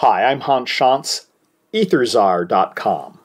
Hi, I'm Hans Schantz, AEtherCzar.com.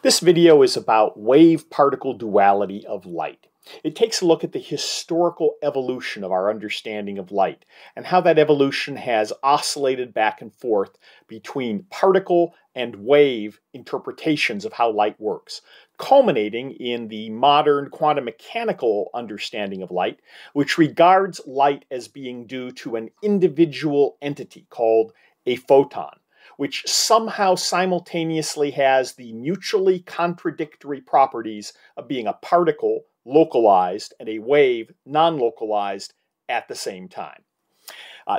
This video is about wave-particle duality of light. It takes a look at the historical evolution of our understanding of light and how that evolution has oscillated back and forth between particle and wave interpretations of how light works, culminating in the modern quantum mechanical understanding of light, which regards light as being due to an individual entity called a photon, which somehow simultaneously has the mutually contradictory properties of being a particle localized and a wave non-localized at the same time.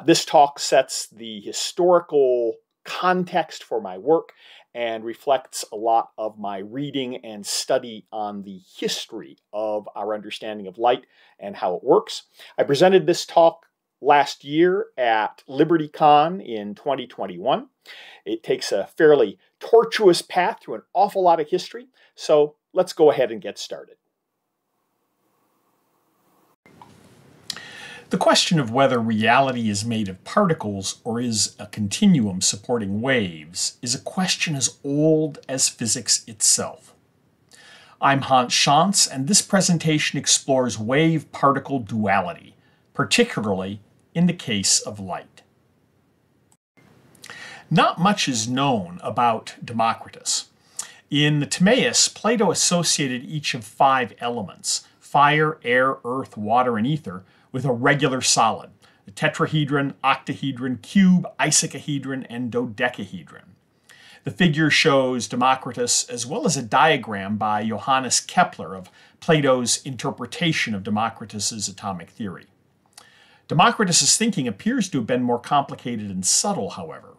This talk sets the historical context for my work and reflects a lot of my reading and study on the history of our understanding of light and how it works. I presented this talk last year at LibertyCon in 2021. It takes a fairly tortuous path through an awful lot of history, so let's go ahead and get started. The question of whether reality is made of particles or is a continuum supporting waves is a question as old as physics itself. I'm Hans Schantz, and this presentation explores wave-particle duality, particularly in the case of light. Not much is known about Democritus. In the Timaeus, Plato associated each of five elements, fire, air, earth, water, and ether, with a regular solid, the tetrahedron, octahedron, cube, icosahedron, and dodecahedron. The figure shows Democritus as well as a diagram by Johannes Kepler of Plato's interpretation of Democritus's atomic theory. Democritus's thinking appears to have been more complicated and subtle, however.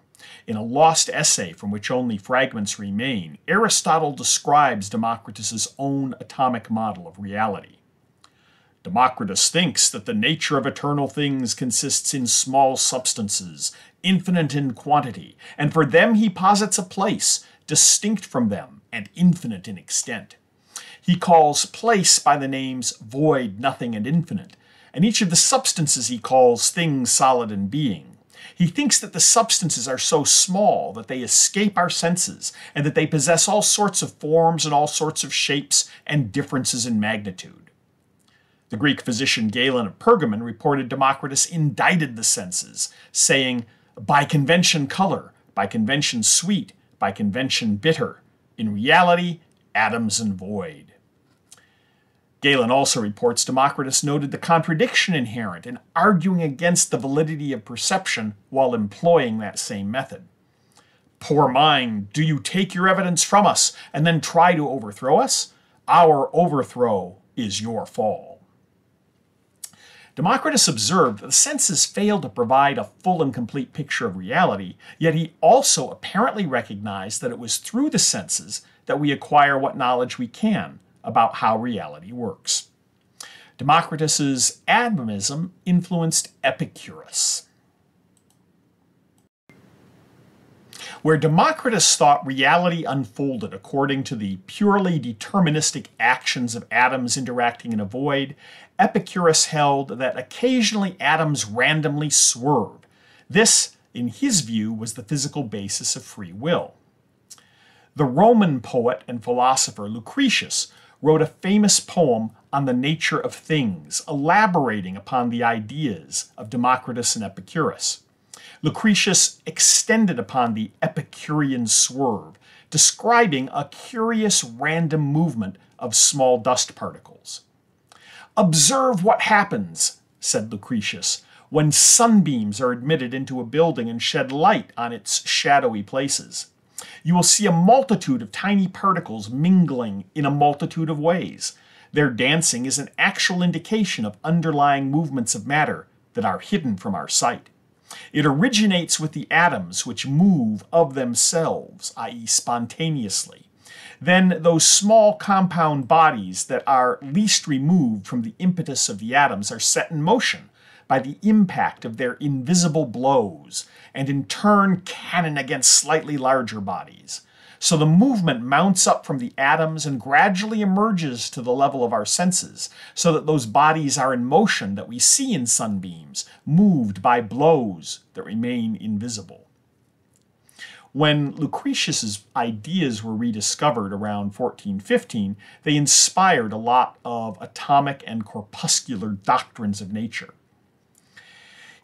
In a lost essay from which only fragments remain, Aristotle describes Democritus's own atomic model of reality. Democritus thinks that the nature of eternal things consists in small substances, infinite in quantity, and for them he posits a place, distinct from them, and infinite in extent. He calls place by the names void, nothing, and infinite, and each of the substances he calls things solid and being. He thinks that the substances are so small that they escape our senses, and that they possess all sorts of forms and all sorts of shapes and differences in magnitude. The Greek physician Galen of Pergamon reported Democritus indicted the senses, saying, "By convention color, by convention sweet, by convention bitter, in reality atoms and void." Galen also reports Democritus noted the contradiction inherent in arguing against the validity of perception while employing that same method. "Poor mind, do you take your evidence from us and then try to overthrow us? Our overthrow is your fall." Democritus observed that the senses fail to provide a full and complete picture of reality, yet he also apparently recognized that it was through the senses that we acquire what knowledge we can about how reality works. Democritus's atomism influenced Epicurus. Where Democritus thought reality unfolded according to the purely deterministic actions of atoms interacting in a void, Epicurus held that occasionally atoms randomly swerve. This, in his view, was the physical basis of free will. The Roman poet and philosopher Lucretius wrote a famous poem on the nature of things, elaborating upon the ideas of Democritus and Epicurus. Lucretius extended upon the Epicurean swerve, describing a curious random movement of small dust particles. "Observe what happens," said Lucretius, "when sunbeams are admitted into a building and shed light on its shadowy places. You will see a multitude of tiny particles mingling in a multitude of ways. Their dancing is an actual indication of underlying movements of matter that are hidden from our sight. It originates with the atoms which move of themselves, i.e. spontaneously. Then those small compound bodies that are least removed from the impetus of the atoms are set in motion by the impact of their invisible blows, and in turn cannon against slightly larger bodies. So the movement mounts up from the atoms and gradually emerges to the level of our senses, so that those bodies are in motion that we see in sunbeams, moved by blows that remain invisible." When Lucretius's ideas were rediscovered around 1415, they inspired a lot of atomic and corpuscular doctrines of nature.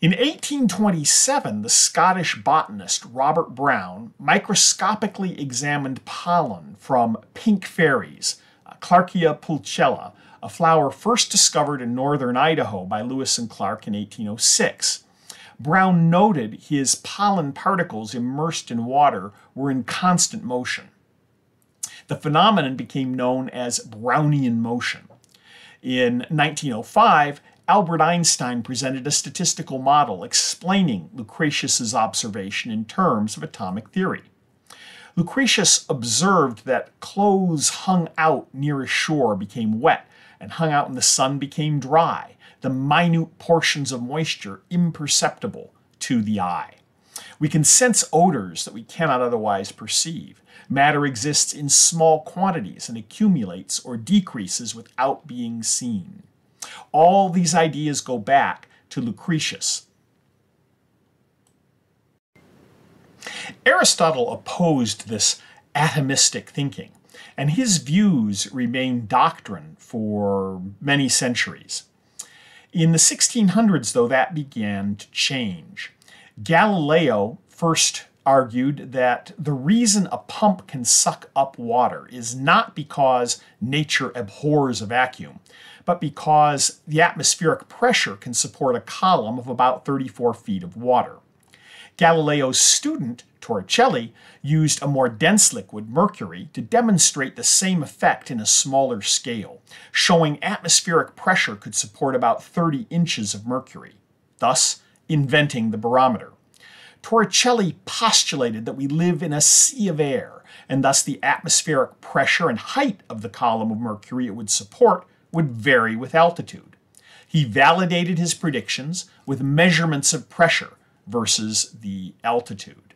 In 1827, the Scottish botanist Robert Brown microscopically examined pollen from pink fairies, Clarkia pulchella, a flower first discovered in northern Idaho by Lewis and Clark in 1806. Brown noted his pollen particles immersed in water were in constant motion. The phenomenon became known as Brownian motion. In 1905, Albert Einstein presented a statistical model explaining Lucretius's observation in terms of atomic theory. Lucretius observed that clothes hung out near a shore became wet, and hung out in the sun became dry, the minute portions of moisture imperceptible to the eye. We can sense odors that we cannot otherwise perceive. Matter exists in small quantities and accumulates or decreases without being seen. All these ideas go back to Lucretius. Aristotle opposed this atomistic thinking, and his views remained doctrine for many centuries. In the 1600s, though, that began to change. Galileo first argued that the reason a pump can suck up water is not because nature abhors a vacuum, but because the atmospheric pressure can support a column of about 34 feet of water. Galileo's student, Torricelli, used a more dense liquid, mercury, to demonstrate the same effect in a smaller scale, showing atmospheric pressure could support about 30 inches of mercury, thus inventing the barometer. Torricelli postulated that we live in a sea of air, and thus the atmospheric pressure and height of the column of mercury it would support would vary with altitude. He validated his predictions with measurements of pressure versus the altitude.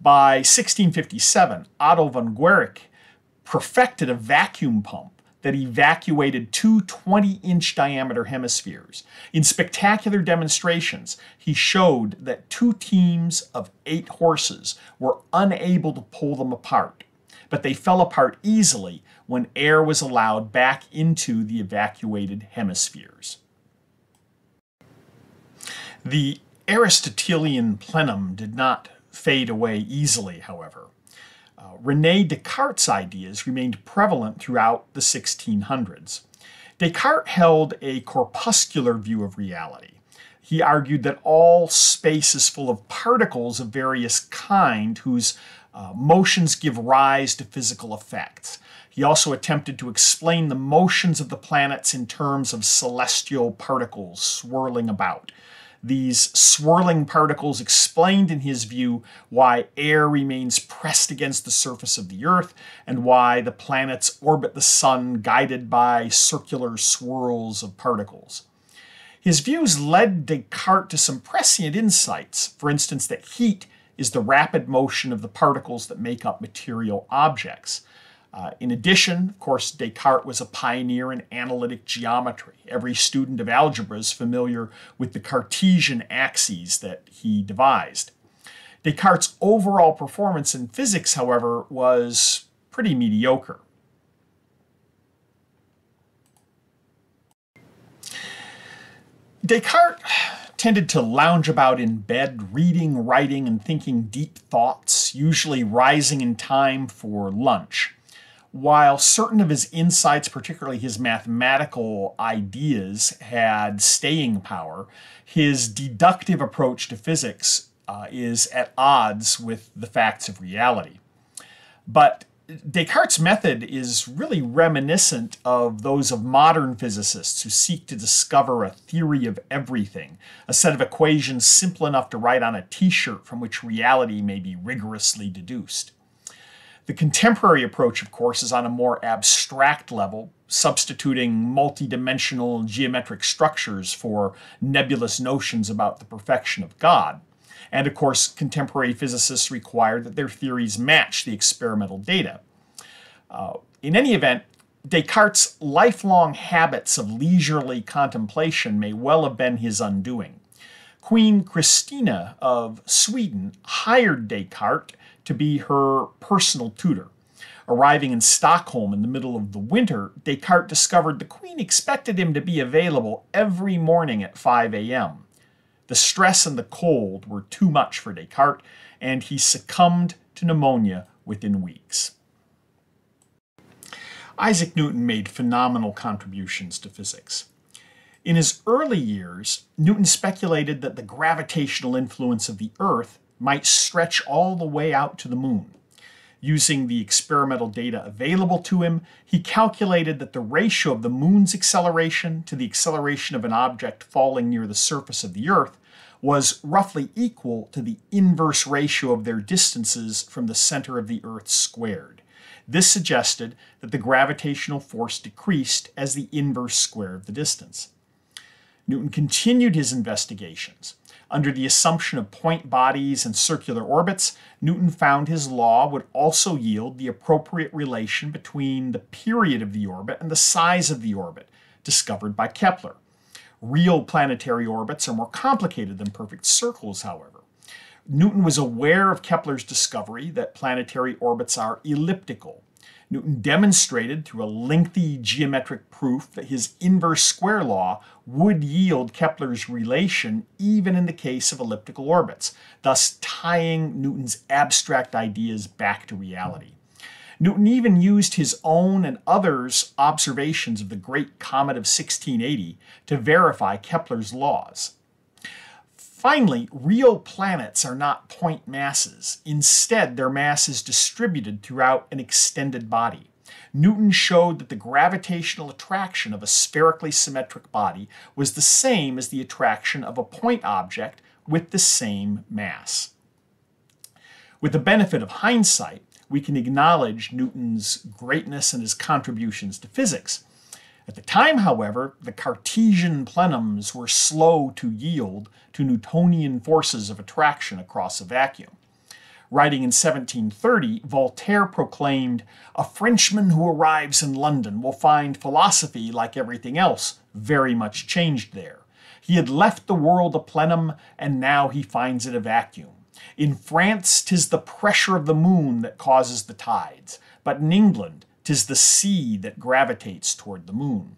By 1657, Otto von Guericke perfected a vacuum pump that evacuated two 20-inch diameter hemispheres. In spectacular demonstrations, he showed that two teams of 8 horses were unable to pull them apart, but they fell apart easily when air was allowed back into the evacuated hemispheres. The Aristotelian plenum did not fade away easily, however. René Descartes' ideas remained prevalent throughout the 1600s. Descartes held a corpuscular view of reality. He argued that all space is full of particles of various kind whose motions give rise to physical effects. He also attempted to explain the motions of the planets in terms of celestial particles swirling about. These swirling particles explained, in his view, why air remains pressed against the surface of the Earth and why the planets orbit the Sun guided by circular swirls of particles. His views led Descartes to some prescient insights, for instance, that heat is the rapid motion of the particles that make up material objects. In addition, of course, Descartes was a pioneer in analytic geometry. Every student of algebra is familiar with the Cartesian axes that he devised. Descartes' overall performance in physics, however, was pretty mediocre. Descartes tended to lounge about in bed, reading, writing, and thinking deep thoughts, usually rising in time for lunch. While certain of his insights, particularly his mathematical ideas, had staying power, his deductive approach to physics is at odds with the facts of reality. But Descartes' method is really reminiscent of those of modern physicists who seek to discover a theory of everything, a set of equations simple enough to write on a t-shirt from which reality may be rigorously deduced. The contemporary approach, of course, is on a more abstract level, substituting multidimensional geometric structures for nebulous notions about the perfection of God. And, of course, contemporary physicists require that their theories match the experimental data. In any event, Descartes' lifelong habits of leisurely contemplation may well have been his undoing. Queen Christina of Sweden hired Descartes to be her personal tutor. Arriving in Stockholm in the middle of the winter, Descartes discovered the Queen expected him to be available every morning at 5 a.m. The stress and the cold were too much for Descartes, and he succumbed to pneumonia within weeks. Isaac Newton made phenomenal contributions to physics. In his early years, Newton speculated that the gravitational influence of the Earth might stretch all the way out to the moon. Using the experimental data available to him, he calculated that the ratio of the moon's acceleration to the acceleration of an object falling near the surface of the Earth was roughly equal to the inverse ratio of their distances from the center of the Earth squared. This suggested that the gravitational force decreased as the inverse square of the distance. Newton continued his investigations. Under the assumption of point bodies and circular orbits, Newton found his law would also yield the appropriate relation between the period of the orbit and the size of the orbit, discovered by Kepler. Real planetary orbits are more complicated than perfect circles, however. Newton was aware of Kepler's discovery that planetary orbits are elliptical. Newton demonstrated through a lengthy geometric proof that his inverse square law would yield Kepler's relation even in the case of elliptical orbits, thus tying Newton's abstract ideas back to reality. Newton even used his own and others' observations of the Great Comet of 1680 to verify Kepler's laws. Finally, real planets are not point masses. Instead, their mass is distributed throughout an extended body. Newton showed that the gravitational attraction of a spherically symmetric body was the same as the attraction of a point object with the same mass. With the benefit of hindsight, we can acknowledge Newton's greatness and his contributions to physics. At the time, however, the Cartesian plenums were slow to yield to Newtonian forces of attraction across a vacuum. Writing in 1730, Voltaire proclaimed, "A Frenchman who arrives in London will find philosophy, like everything else, very much changed there. He had left the world a plenum, and now he finds it a vacuum. In France, 'tis the pressure of the moon that causes the tides, but in England, 'tis the sea that gravitates toward the moon."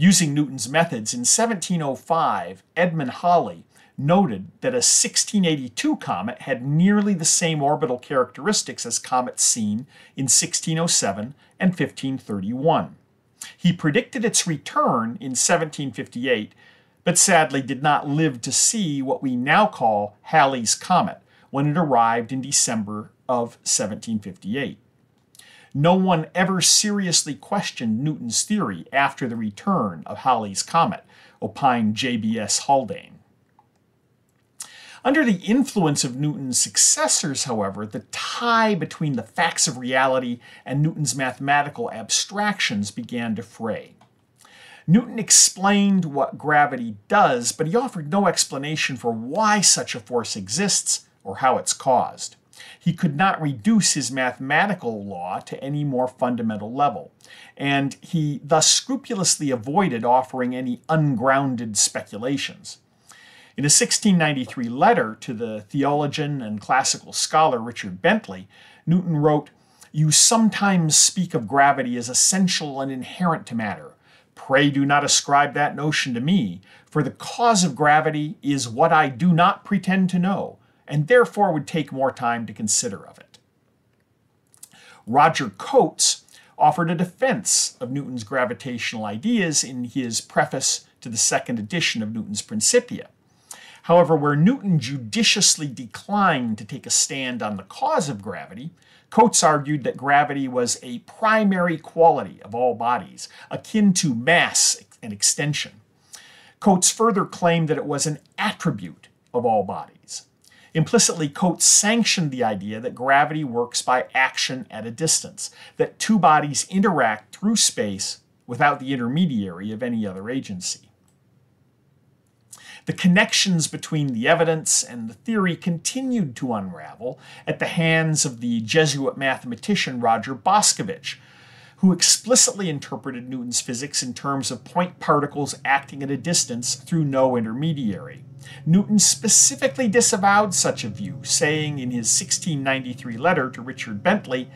Using Newton's methods, in 1705, Edmund Halley noted that a 1682 comet had nearly the same orbital characteristics as comets seen in 1607 and 1531. He predicted its return in 1758, but sadly did not live to see what we now call Halley's Comet when it arrived in December of 1758. No one ever seriously questioned Newton's theory after the return of Halley's Comet, opined J.B.S. Haldane. Under the influence of Newton's successors, however, the tie between the facts of reality and Newton's mathematical abstractions began to fray. Newton explained what gravity does, but he offered no explanation for why such a force exists or how it's caused. He could not reduce his mathematical law to any more fundamental level, and he thus scrupulously avoided offering any ungrounded speculations. In a 1693 letter to the theologian and classical scholar Richard Bentley, Newton wrote, "You sometimes speak of gravity as essential and inherent to matter. Pray do not ascribe that notion to me, for the cause of gravity is what I do not pretend to know, and therefore would take more time to consider of it." Roger Coates offered a defense of Newton's gravitational ideas in his preface to the second edition of Newton's Principia. However, where Newton judiciously declined to take a stand on the cause of gravity, Coates argued that gravity was a primary quality of all bodies, akin to mass and extension. Coates further claimed that it was an attribute of all bodies. Implicitly, Coates sanctioned the idea that gravity works by action at a distance, that two bodies interact through space without the intermediary of any other agency. The connections between the evidence and the theory continued to unravel at the hands of the Jesuit mathematician Roger Boscovich, who explicitly interpreted Newton's physics in terms of point particles acting at a distance through no intermediary. Newton specifically disavowed such a view, saying in his 1693 letter to Richard Bentley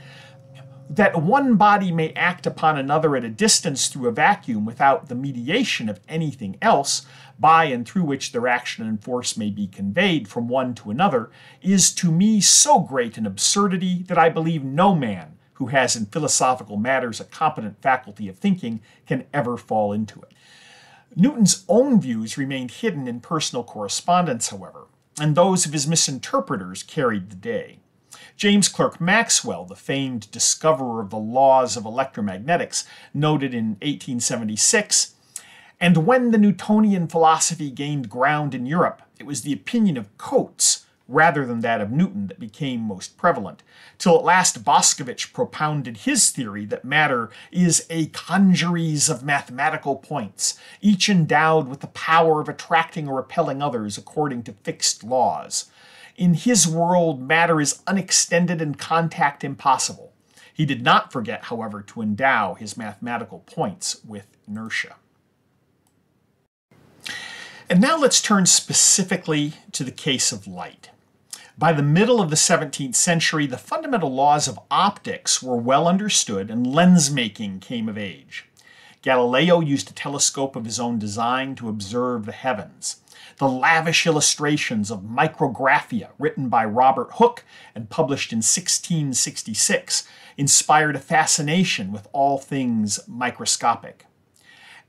that one body may act upon another at a distance through a vacuum without the mediation of anything else, by and through which their action and force may be conveyed from one to another, is to me so great an absurdity that I believe no man who has in philosophical matters a competent faculty of thinking can ever fall into it. Newton's own views remained hidden in personal correspondence, however, and those of his misinterpreters carried the day. James Clerk Maxwell, the famed discoverer of the laws of electromagnetics, noted in 1876, "And when the Newtonian philosophy gained ground in Europe, it was the opinion of Coates, rather than that of Newton, that became most prevalent, till at last Boscovich propounded his theory that matter is a congeries of mathematical points, each endowed with the power of attracting or repelling others according to fixed laws. In his world, matter is unextended and contact impossible." He did not forget, however, to endow his mathematical points with inertia. And now let's turn specifically to the case of light. By the middle of the 17th century, the fundamental laws of optics were well understood and lens-making came of age. Galileo used a telescope of his own design to observe the heavens. The lavish illustrations of Micrographia, written by Robert Hooke and published in 1666, inspired a fascination with all things microscopic.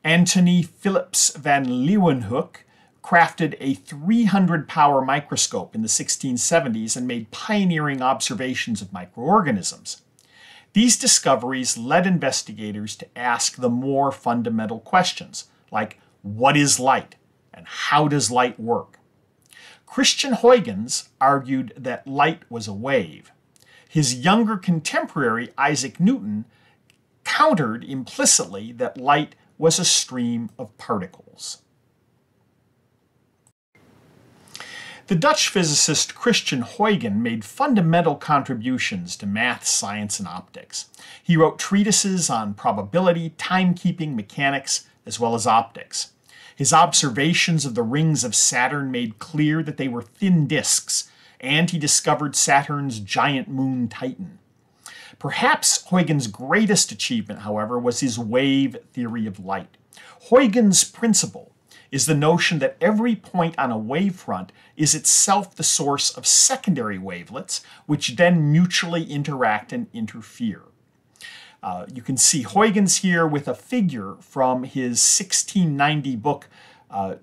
Antony Philips van Leeuwenhoek crafted a 300-power microscope in the 1670s and made pioneering observations of microorganisms. These discoveries led investigators to ask the more fundamental questions, like what is light? And how does light work? Christiaan Huygens argued that light was a wave. His younger contemporary, Isaac Newton, countered implicitly that light was a stream of particles. The Dutch physicist Christiaan Huygens made fundamental contributions to math, science, and optics. He wrote treatises on probability, timekeeping, mechanics, as well as optics. His observations of the rings of Saturn made clear that they were thin disks, and he discovered Saturn's giant moon Titan. Perhaps Huygens' greatest achievement, however, was his wave theory of light. Huygens' principle is the notion that every point on a wavefront is itself the source of secondary wavelets, which then mutually interact and interfere. You can see Huygens here with a figure from his 1690 book,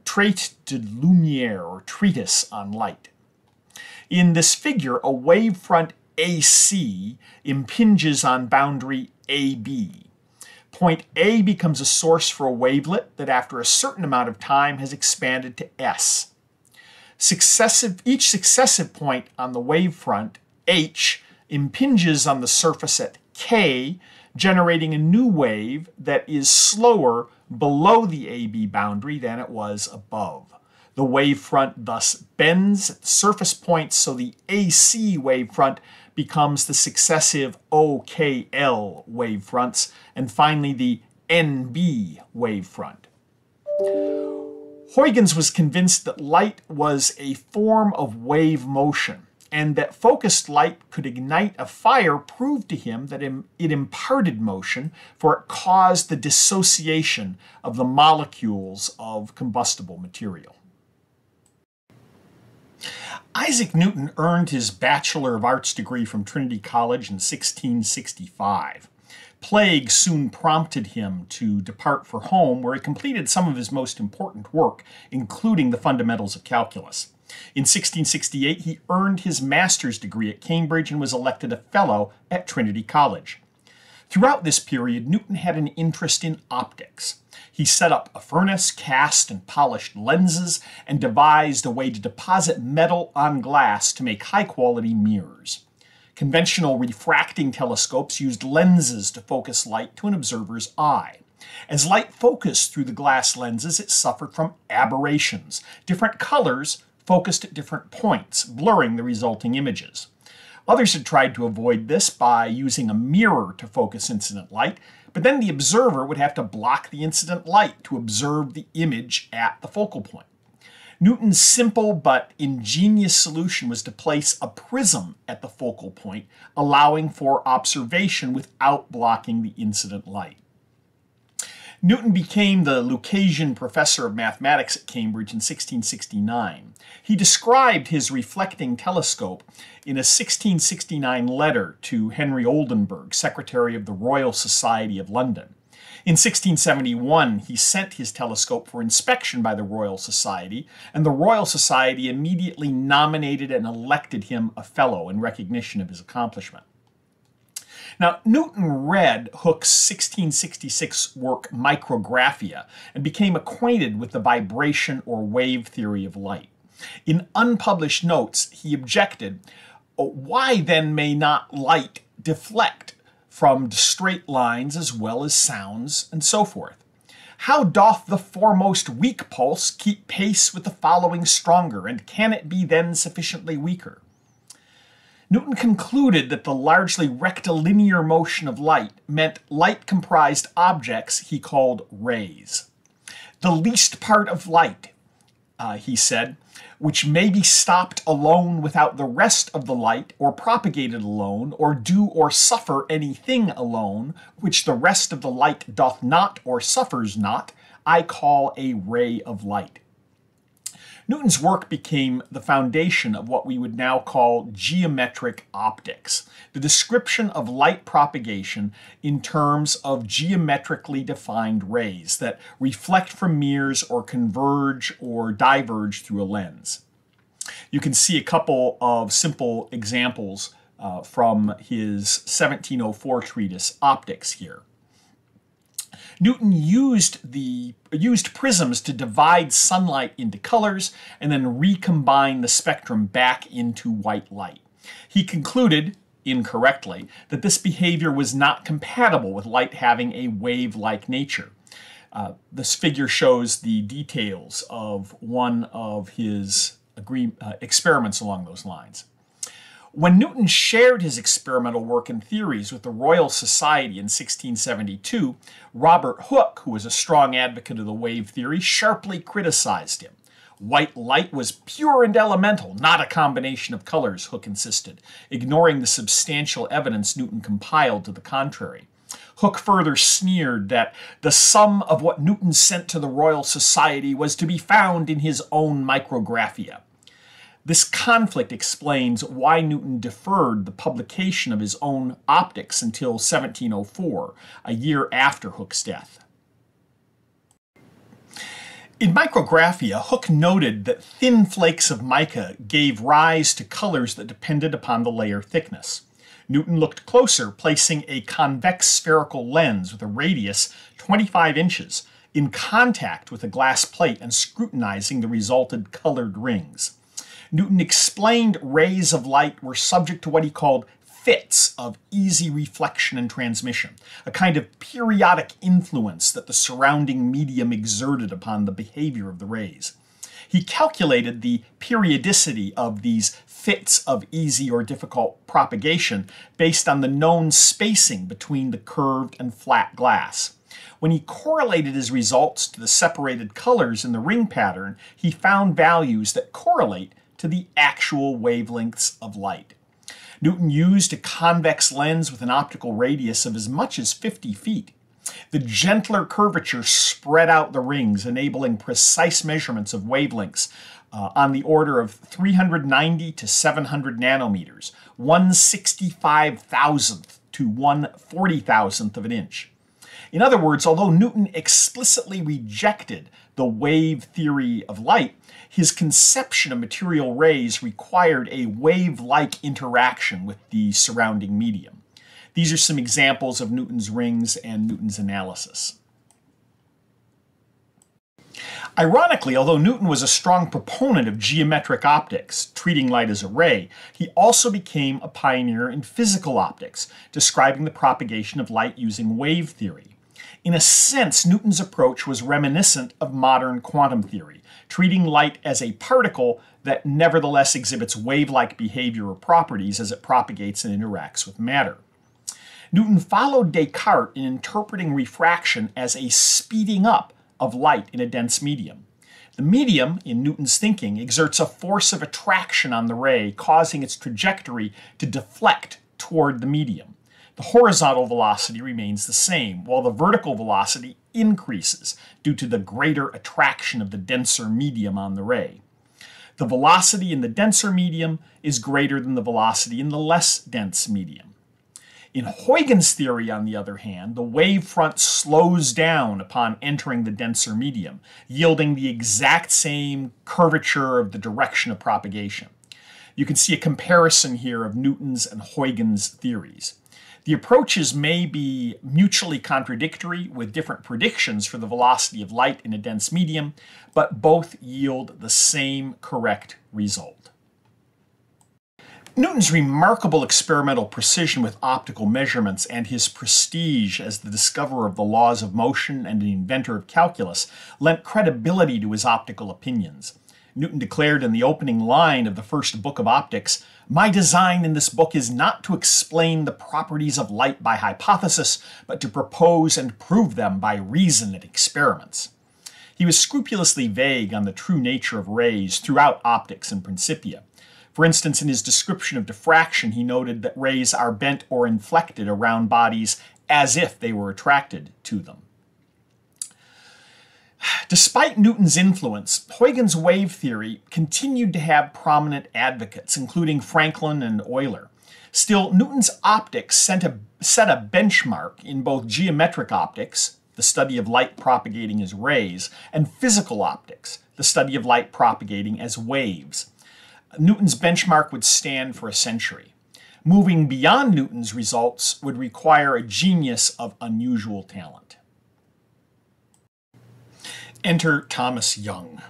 Traite de Lumière, or Treatise on Light. In this figure, a wavefront AC impinges on boundary AB. Point A becomes a source for a wavelet that after a certain amount of time has expanded to S. Each successive point on the wavefront, H, impinges on the surface at K, generating a new wave that is slower below the AB boundary than it was above. The wavefront thus bends at the surface points, so the AC wavefront becomes the successive OKL wavefronts, and finally the NB wavefront. Huygens was convinced that light was a form of wave motion, and that focused light could ignite a fire proved to him that it imparted motion, for it caused the dissociation of the molecules of combustible material. Isaac Newton earned his Bachelor of Arts degree from Trinity College in 1665. Plague soon prompted him to depart for home, where he completed some of his most important work, including the fundamentals of calculus. In 1668, he earned his master's degree at Cambridge and was elected a fellow at Trinity College. Throughout this period, Newton had an interest in optics. He set up a furnace, cast and polished lenses, and devised a way to deposit metal on glass to make high-quality mirrors. Conventional refracting telescopes used lenses to focus light to an observer's eye. As light focused through the glass lenses, it suffered from aberrations. Different colors focused at different points, blurring the resulting images. Others had tried to avoid this by using a mirror to focus incident light, but then the observer would have to block the incident light to observe the image at the focal point. Newton's simple but ingenious solution was to place a prism at the focal point, allowing for observation without blocking the incident light. Newton became the Lucasian professor of mathematics at Cambridge in 1669. He described his reflecting telescope in a 1669 letter to Henry Oldenburg, Secretary of the Royal Society of London. In 1671, he sent his telescope for inspection by the Royal Society, and the Royal Society immediately nominated and elected him a fellow in recognition of his accomplishment. Now, Newton read Hooke's 1666 work Micrographia and became acquainted with the vibration or wave theory of light. In unpublished notes, he objected, "Why then may not light deflect from straight lines as well as sounds and so forth? How doth the foremost weak pulse keep pace with the following stronger, and can it be then sufficiently weaker?" Newton concluded that the largely rectilinear motion of light meant light comprised objects he called rays. "The least part of light," he said, "which may be stopped alone without the rest of the light, or propagated alone, or do or suffer anything alone, which the rest of the light doth not or suffers not, I call a ray of light." Newton's work became the foundation of what we would now call geometric optics, the description of light propagation in terms of geometrically defined rays that reflect from mirrors or converge or diverge through a lens. You can see a couple of simple examples from his 1704 treatise, Optics, here. Newton used prisms to divide sunlight into colors and then recombine the spectrum back into white light. He concluded, incorrectly, that this behavior was not compatible with light having a wave-like nature. This figure shows the details of one of his experiments along those lines. When Newton shared his experimental work and theories with the Royal Society in 1672, Robert Hooke, who was a strong advocate of the wave theory, sharply criticized him. White light was pure and elemental, not a combination of colors, Hooke insisted, ignoring the substantial evidence Newton compiled to the contrary. Hooke further sneered that the sum of what Newton sent to the Royal Society was to be found in his own Micrographia. This conflict explains why Newton deferred the publication of his own Optics until 1704, a year after Hooke's death. In Micrographia, Hooke noted that thin flakes of mica gave rise to colors that depended upon the layer thickness. Newton looked closer, placing a convex spherical lens with a radius 25 inches in contact with a glass plate and scrutinizing the resulted colored rings. Newton explained rays of light were subject to what he called fits of easy reflection and transmission, a kind of periodic influence that the surrounding medium exerted upon the behavior of the rays. He calculated the periodicity of these fits of easy or difficult propagation based on the known spacing between the curved and flat glass. When he correlated his results to the separated colors in the ring pattern, he found values that correlate to the actual wavelengths of light. Newton used a convex lens with an optical radius of as much as 50 feet. The gentler curvature spread out the rings, enabling precise measurements of wavelengths on the order of 390 to 700 nanometers, 1/65,000th to 1/40,000th of an inch. In other words, although Newton explicitly rejected the wave theory of light, his conception of material rays required a wave-like interaction with the surrounding medium. These are some examples of Newton's rings and Newton's analysis. Ironically, although Newton was a strong proponent of geometric optics, treating light as a ray, he also became a pioneer in physical optics, describing the propagation of light using wave theory. In a sense, Newton's approach was reminiscent of modern quantum theory, treating light as a particle that nevertheless exhibits wave-like behavior or properties as it propagates and interacts with matter. Newton followed Descartes in interpreting refraction as a speeding up of light in a dense medium. The medium, in Newton's thinking, exerts a force of attraction on the ray, causing its trajectory to deflect toward the medium. The horizontal velocity remains the same, while the vertical velocity increases due to the greater attraction of the denser medium on the ray. The velocity in the denser medium is greater than the velocity in the less dense medium. In Huygens' theory, on the other hand, the wave front slows down upon entering the denser medium, yielding the exact same curvature of the direction of propagation. You can see a comparison here of Newton's and Huygens' theories. The approaches may be mutually contradictory with different predictions for the velocity of light in a dense medium, but both yield the same correct result. Newton's remarkable experimental precision with optical measurements and his prestige as the discoverer of the laws of motion and the inventor of calculus lent credibility to his optical opinions. Newton declared in the opening line of the first book of optics, "My design in this book is not to explain the properties of light by hypothesis, but to propose and prove them by reason and experiments." He was scrupulously vague on the true nature of rays throughout Optics and Principia. For instance, in his description of diffraction, he noted that rays are bent or inflected around bodies as if they were attracted to them. Despite Newton's influence, Huygens' wave theory continued to have prominent advocates, including Franklin and Euler. Still, Newton's optics set a benchmark in both geometric optics, the study of light propagating as rays, and physical optics, the study of light propagating as waves. Newton's benchmark would stand for a century. Moving beyond Newton's results would require a genius of unusual talent. Enter Thomas Young.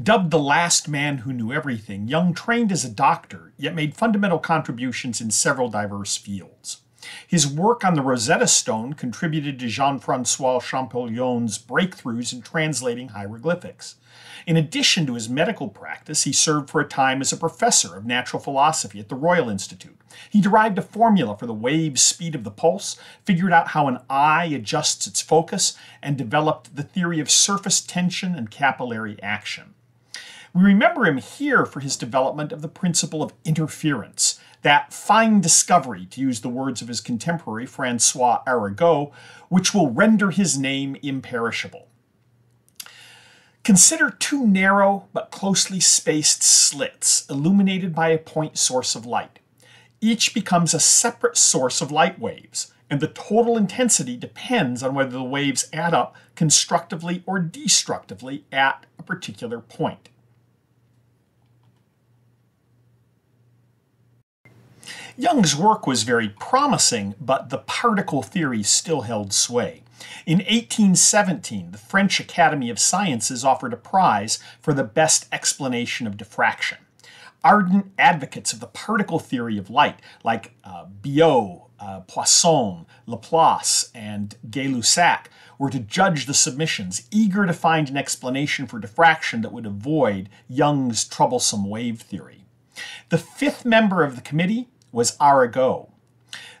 Dubbed the last man who knew everything, Young trained as a doctor, yet made fundamental contributions in several diverse fields. His work on the Rosetta Stone contributed to Jean-Francois Champollion's breakthroughs in translating hieroglyphics. In addition to his medical practice, he served for a time as a professor of natural philosophy at the Royal Institute. He derived a formula for the wave speed of the pulse, figured out how an eye adjusts its focus, and developed the theory of surface tension and capillary action. We remember him here for his development of the principle of interference, that fine discovery, to use the words of his contemporary Francois Arago, which will render his name imperishable. Consider two narrow but closely spaced slits illuminated by a point source of light. Each becomes a separate source of light waves, and the total intensity depends on whether the waves add up constructively or destructively at a particular point. Young's work was very promising, but the particle theory still held sway. In 1817, the French Academy of Sciences offered a prize for the best explanation of diffraction. Ardent advocates of the particle theory of light, like Biot, Poisson, Laplace, and Gay-Lussac, were to judge the submissions, eager to find an explanation for diffraction that would avoid Young's troublesome wave theory. The fifth member of the committee was Arago.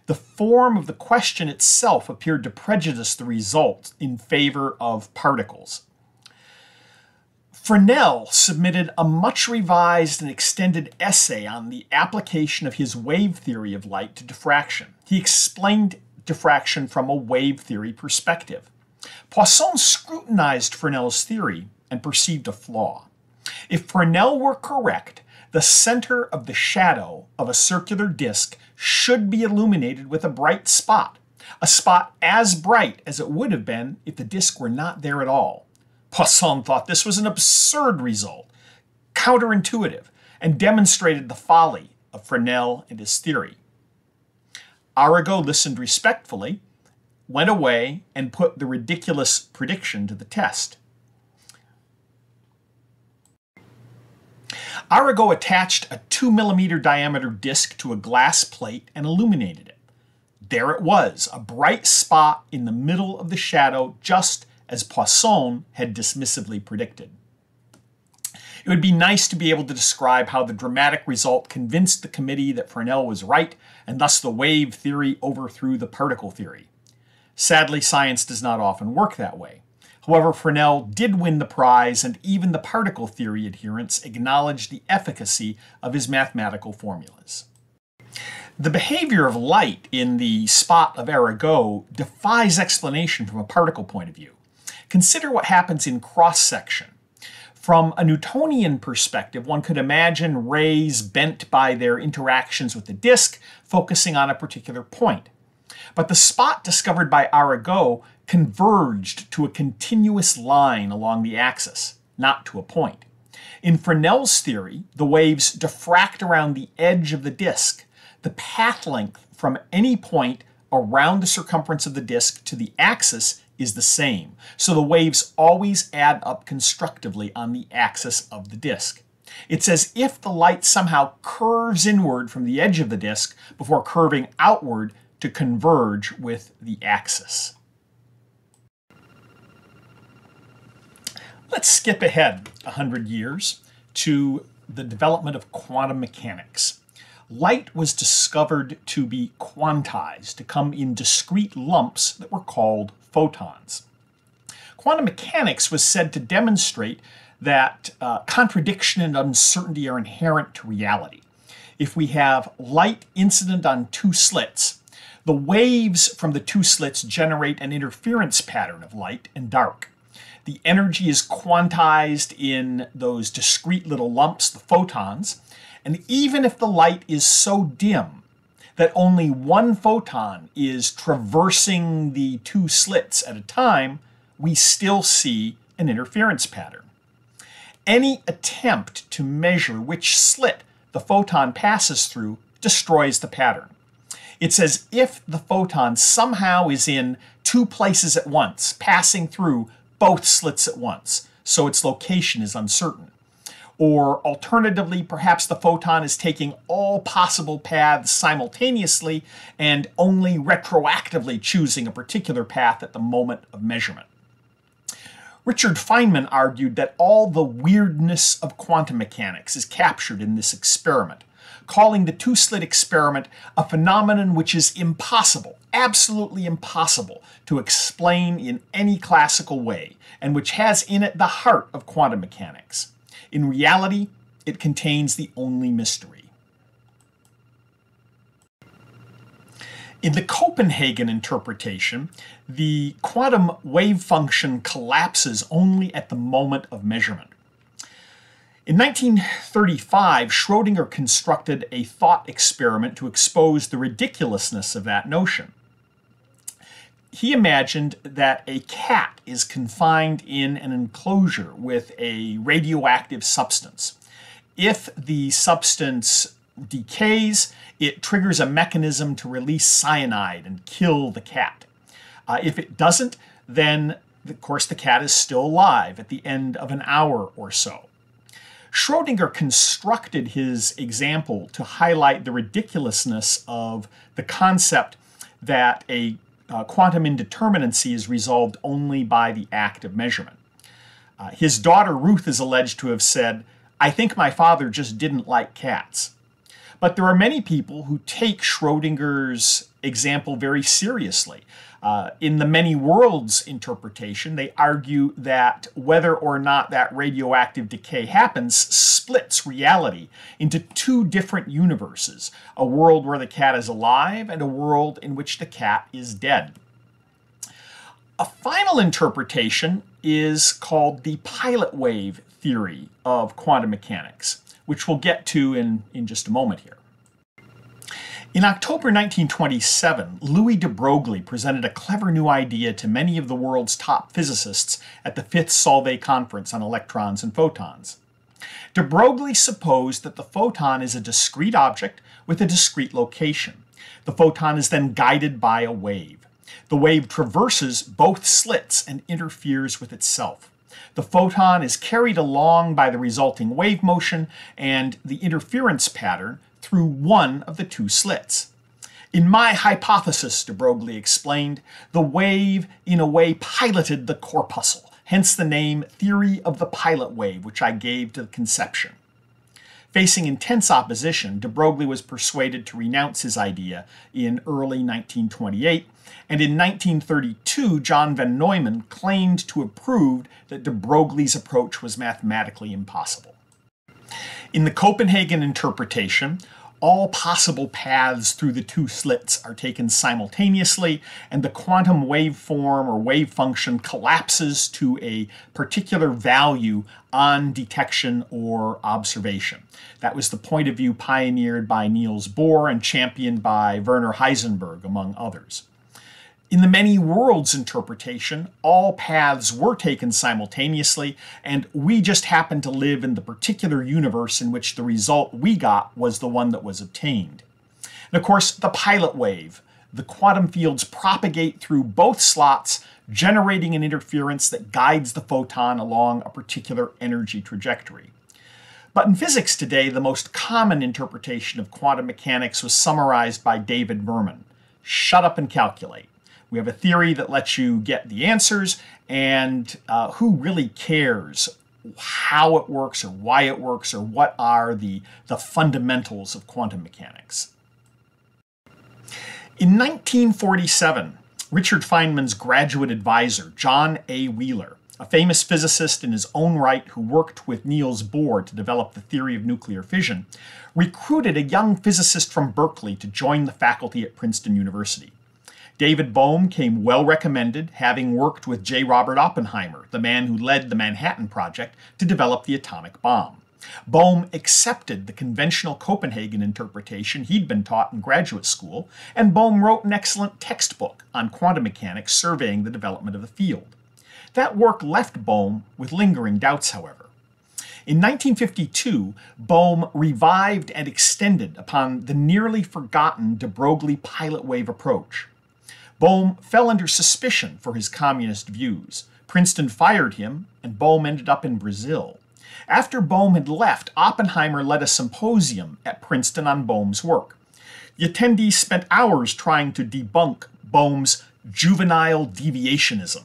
The form of the question itself appeared to prejudice the result in favor of particles. Fresnel submitted a much revised and extended essay on the application of his wave theory of light to diffraction. He explained diffraction from a wave theory perspective. Poisson scrutinized Fresnel's theory and perceived a flaw. If Fresnel were correct, the center of the shadow of a circular disk should be illuminated with a bright spot, a spot as bright as it would have been if the disk were not there at all. Poisson thought this was an absurd result, counterintuitive, and demonstrated the folly of Fresnel and his theory. Arago listened respectfully, went away, and put the ridiculous prediction to the test. Arago attached a 2 millimeter diameter disc to a glass plate and illuminated it. There it was, a bright spot in the middle of the shadow, just as Poisson had dismissively predicted. It would be nice to be able to describe how the dramatic result convinced the committee that Fresnel was right, and thus the wave theory overthrew the particle theory. Sadly, science does not often work that way. However, Fresnel did win the prize, and even the particle theory adherents acknowledged the efficacy of his mathematical formulas. The behavior of light in the spot of Arago defies explanation from a particle point of view. Consider what happens in cross-section. From a Newtonian perspective, one could imagine rays bent by their interactions with the disk, focusing on a particular point. But the spot discovered by Arago converged to a continuous line along the axis, not to a point. In Fresnel's theory, the waves diffract around the edge of the disk. The path length from any point around the circumference of the disk to the axis is the same, so the waves always add up constructively on the axis of the disk. It's as if the light somehow curves inward from the edge of the disk before curving outward to converge with the axis. Let's skip ahead 100 years to the development of quantum mechanics. Light was discovered to be quantized, to come in discrete lumps that were called photons. Quantum mechanics was said to demonstrate that contradiction and uncertainty are inherent to reality. If we have light incident on two slits, the waves from the two slits generate an interference pattern of light and dark. The energy is quantized in those discrete little lumps, the photons, and even if the light is so dim that only one photon is traversing the two slits at a time, we still see an interference pattern. Any attempt to measure which slit the photon passes through destroys the pattern. It's as if the photon somehow is in two places at once, passing through both slits at once, so its location is uncertain. Or alternatively, perhaps the photon is taking all possible paths simultaneously and only retroactively choosing a particular path at the moment of measurement. Richard Feynman argued that all the weirdness of quantum mechanics is captured in this experiment, calling the two-slit experiment a phenomenon which is impossible, absolutely impossible, to explain in any classical way, and which has in it the heart of quantum mechanics. In reality, it contains the only mystery. In the Copenhagen interpretation, the quantum wave function collapses only at the moment of measurement. In 1935, Schrödinger constructed a thought experiment to expose the ridiculousness of that notion. He imagined that a cat is confined in an enclosure with a radioactive substance. If the substance decays, it triggers a mechanism to release cyanide and kill the cat. If it doesn't, then, of course, the cat is still alive at the end of an hour or so. Schrödinger constructed his example to highlight the ridiculousness of the concept that a quantum indeterminacy is resolved only by the act of measurement. His daughter Ruth is alleged to have said, "I think my father just didn't like cats." But there are many people who take Schrödinger's example very seriously. In the many worlds interpretation, they argue that whether or not that radioactive decay happens splits reality into two different universes, a world where the cat is alive and a world in which the cat is dead. A final interpretation is called the pilot wave theory of quantum mechanics, which we'll get to in just a moment here. In October 1927, Louis de Broglie presented a clever new idea to many of the world's top physicists at the Fifth Solvay Conference on Electrons and Photons. De Broglie supposed that the photon is a discrete object with a discrete location. The photon is then guided by a wave. The wave traverses both slits and interferes with itself. The photon is carried along by the resulting wave motion and the interference pattern through one of the two slits. "In my hypothesis," de Broglie explained, "the wave in a way piloted the corpuscle, hence the name Theory of the Pilot Wave, which I gave to the conception. Facing intense opposition, de Broglie was persuaded to renounce his idea in early 1928, and in 1932 John von Neumann claimed to have proved that de Broglie's approach was mathematically impossible. In the Copenhagen interpretation, all possible paths through the two slits are taken simultaneously, and the quantum waveform or wave function collapses to a particular value on detection or observation. That was the point of view pioneered by Niels Bohr and championed by Werner Heisenberg, among others. In the many worlds interpretation, all paths were taken simultaneously, and we just happened to live in the particular universe in which the result we got was the one that was obtained. And of course, the pilot wave. The quantum fields propagate through both slots, generating an interference that guides the photon along a particular energy trajectory. But in physics today, the most common interpretation of quantum mechanics was summarized by David Bohm: shut up and calculate. We have a theory that lets you get the answers, and who really cares how it works or why it works or what are the fundamentals of quantum mechanics. In 1947, Richard Feynman's graduate advisor, John A. Wheeler, a famous physicist in his own right who worked with Niels Bohr to develop the theory of nuclear fission, recruited a young physicist from Berkeley to join the faculty at Princeton University. David Bohm came well recommended, having worked with J. Robert Oppenheimer, the man who led the Manhattan Project to develop the atomic bomb. Bohm accepted the conventional Copenhagen interpretation he'd been taught in graduate school, and Bohm wrote an excellent textbook on quantum mechanics surveying the development of the field. That work left Bohm with lingering doubts, however. In 1952, Bohm revived and extended upon the nearly forgotten de Broglie pilot wave approach. Bohm fell under suspicion for his communist views. Princeton fired him, and Bohm ended up in Brazil. After Bohm had left, Oppenheimer led a symposium at Princeton on Bohm's work. The attendees spent hours trying to debunk Bohm's juvenile deviationism.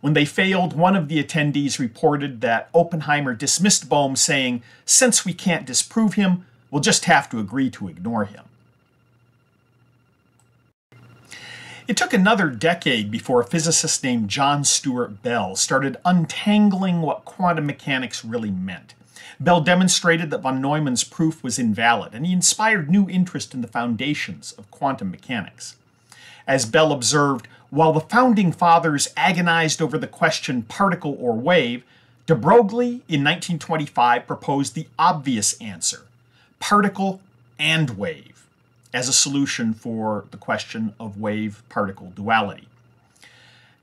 When they failed, one of the attendees reported that Oppenheimer dismissed Bohm, saying, "Since we can't disprove him, we'll just have to agree to ignore him." It took another decade before a physicist named John Stuart Bell started untangling what quantum mechanics really meant. Bell demonstrated that von Neumann's proof was invalid, and he inspired new interest in the foundations of quantum mechanics. As Bell observed, while the Founding Fathers agonized over the question particle or wave, de Broglie in 1925 proposed the obvious answer: particle and wave, as a solution for the question of wave-particle duality.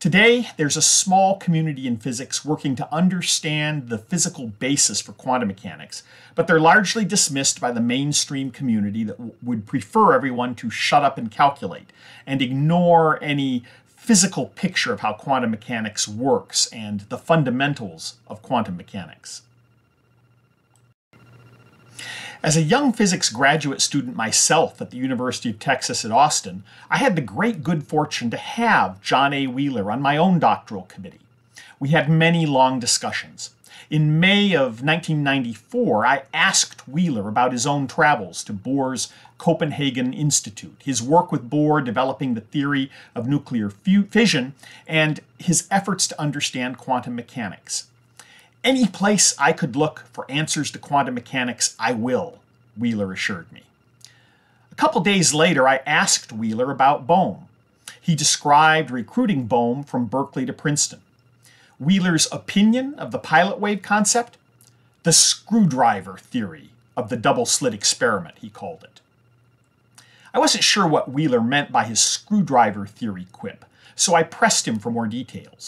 Today, there's a small community in physics working to understand the physical basis for quantum mechanics, but they're largely dismissed by the mainstream community that would prefer everyone to shut up and calculate, and ignore any physical picture of how quantum mechanics works and the fundamentals of quantum mechanics. As a young physics graduate student myself at the University of Texas at Austin, I had the great good fortune to have John A. Wheeler on my own doctoral committee. We had many long discussions. In May of 1994, I asked Wheeler about his own travels to Bohr's Copenhagen Institute, his work with Bohr developing the theory of nuclear fission, and his efforts to understand quantum mechanics. "Any place I could look for answers to quantum mechanics, I will," Wheeler assured me. A couple days later, I asked Wheeler about Bohm. He described recruiting Bohm from Berkeley to Princeton. Wheeler's opinion of the pilot wave concept? "The screwdriver theory of the double-slit experiment," he called it. I wasn't sure what Wheeler meant by his screwdriver theory quip, so I pressed him for more details.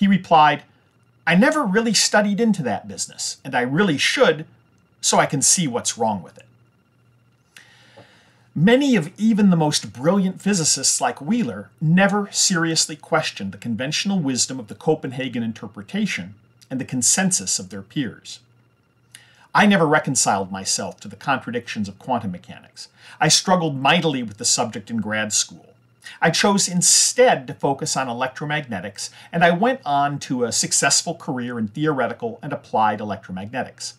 He replied, "I never really studied into that business, and I really should, so I can see what's wrong with it." Many of even the most brilliant physicists like Wheeler never seriously questioned the conventional wisdom of the Copenhagen interpretation and the consensus of their peers. I never reconciled myself to the contradictions of quantum mechanics. I struggled mightily with the subject in grad school. I chose instead to focus on electromagnetics, and I went on to a successful career in theoretical and applied electromagnetics.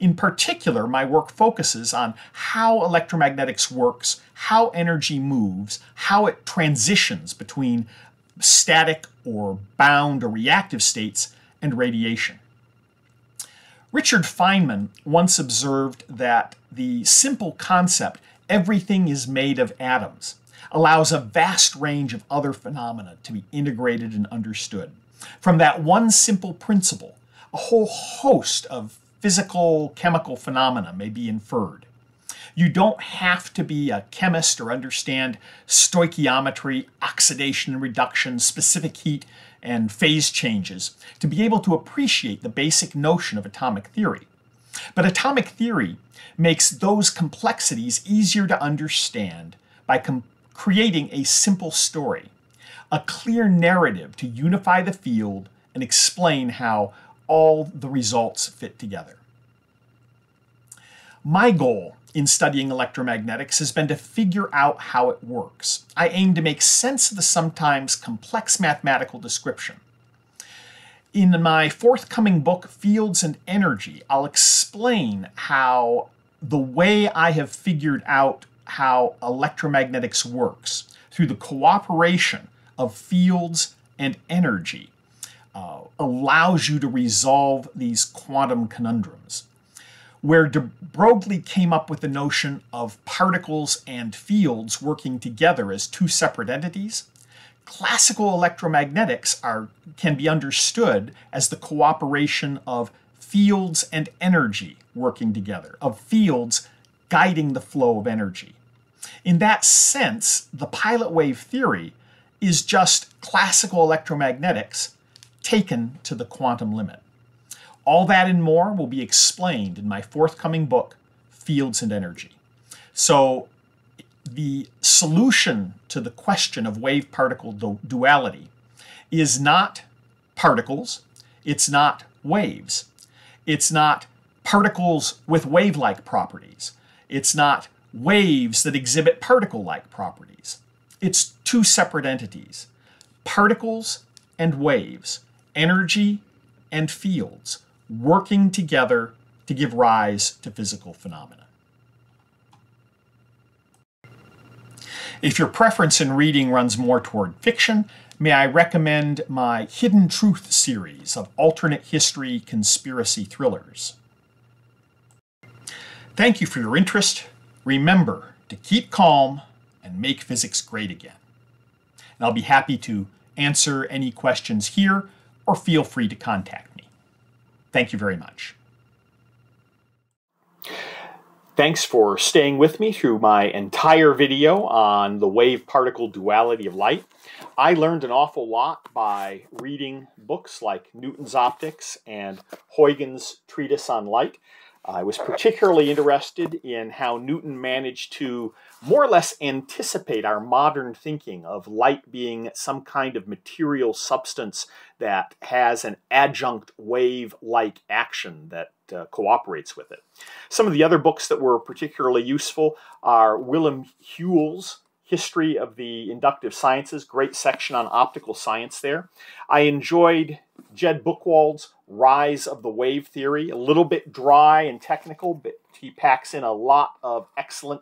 In particular, my work focuses on how electromagnetics works, how energy moves, how it transitions between static or bound or reactive states and radiation. Richard Feynman once observed that the simple concept, everything is made of atoms, allows a vast range of other phenomena to be integrated and understood. From that one simple principle, a whole host of physical, chemical phenomena may be inferred. You don't have to be a chemist or understand stoichiometry, oxidation and reduction, specific heat, and phase changes to be able to appreciate the basic notion of atomic theory. But atomic theory makes those complexities easier to understand by creating a simple story, a clear narrative to unify the field and explain how all the results fit together. My goal in studying electromagnetics has been to figure out how it works. I aim to make sense of the sometimes complex mathematical description. In my forthcoming book, Fields and Energy, I'll explain how the way I have figured out how electromagnetics works through the cooperation of fields and energy allows you to resolve these quantum conundrums. Where de Broglie came up with the notion of particles and fields working together as two separate entities, classical electromagnetics can be understood as the cooperation of fields and energy working together, of fields guiding the flow of energy. In that sense, the pilot wave theory is just classical electromagnetics taken to the quantum limit. All that and more will be explained in my forthcoming book, Fields and Energy. So the solution to the question of wave-particle duality is not particles, it's not waves, it's not particles with wave-like properties, it's not waves that exhibit particle-like properties. It's two separate entities, particles and waves, energy and fields, working together to give rise to physical phenomena. If your preference in reading runs more toward fiction, may I recommend my Hidden Truth series of alternate history conspiracy thrillers. Thank you for your interest. Remember to keep calm and make physics great again. And I'll be happy to answer any questions here, or feel free to contact me. Thank you very much. Thanks for staying with me through my entire video on the wave-particle duality of light. I learned an awful lot by reading books like Newton's Optics and Huygens' Treatise on Light. I was particularly interested in how Newton managed to more or less anticipate our modern thinking of light being some kind of material substance that has an adjunct wave-like action that cooperates with it. Some of the other books that were particularly useful are Wilhelm Whewell's History of the Inductive Sciences, great section on optical science there. I enjoyed Jed Buchwald's Rise of the Wave Theory, a little bit dry and technical, but he packs in a lot of excellent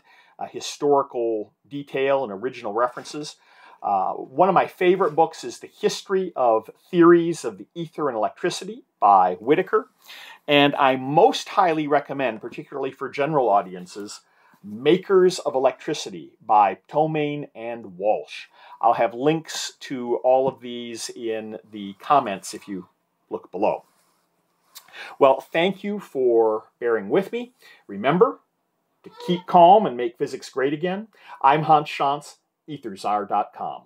historical detail and original references. One of my favorite books is The History of Theories of the Ether and Electricity by Whitaker. And I most highly recommend, particularly for general audiences, Makers of Electricity by Ptomaine and Walsh. I'll have links to all of these in the comments if you look below. Well, thank you for bearing with me. Remember to keep calm and make physics great again. I'm Hans Schantz, AEtherCzar.com.